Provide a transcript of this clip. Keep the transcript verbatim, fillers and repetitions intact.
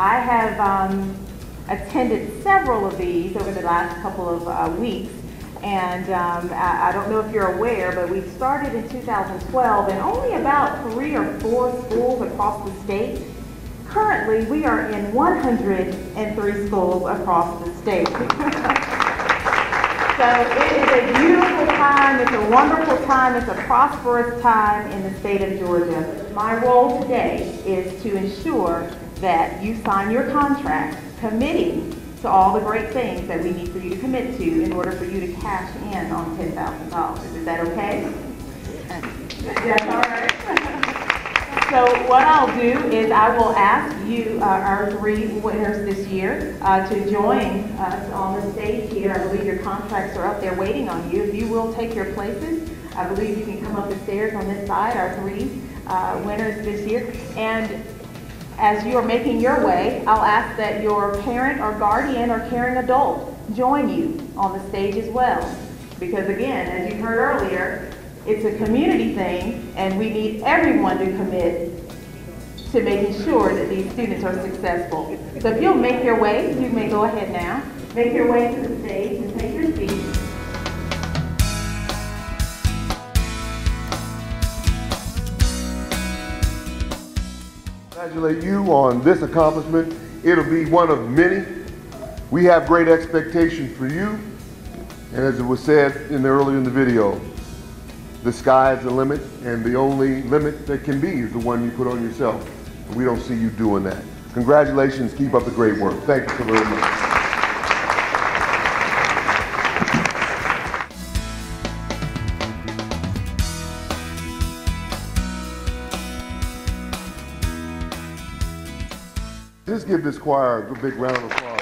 I have um, attended several of these over the last couple of uh, weeks, and um, I, I don't know if you're aware, but we started in two thousand twelve, and only about three or four schools across the state. Currently, we are in one hundred three schools across the state. So it is a beautiful time, it's a wonderful time, it's a prosperous time in the state of Georgia. My role today is to ensure that you sign your contract, committing to all the great things that we need for you to commit to in order for you to cash in on ten thousand dollars. Is that okay? Yes, all right. So what I'll do is I will ask you, uh, our three winners this year, uh, to join us on the stage here. I believe your contracts are up there waiting on you. If you will take your places, I believe you can come up the stairs on this side, our three uh, winners this year. And as you are making your way, I'll ask that your parent or guardian or caring adult join you on the stage as well. Because again, as you heard earlier, it's a community thing, and we need everyone to commit to making sure that these students are successful. So if you'll make your way, you may go ahead now. Make your way to the stage and take your seat. Congratulate you on this accomplishment. It'll be one of many. We have great expectations for you, and as it was said in the, earlier in the video, the sky is the limit, and the only limit that can be is the one you put on yourself. And we don't see you doing that. Congratulations, keep up the great work. Thank you so very much. Just give this choir a big round of applause.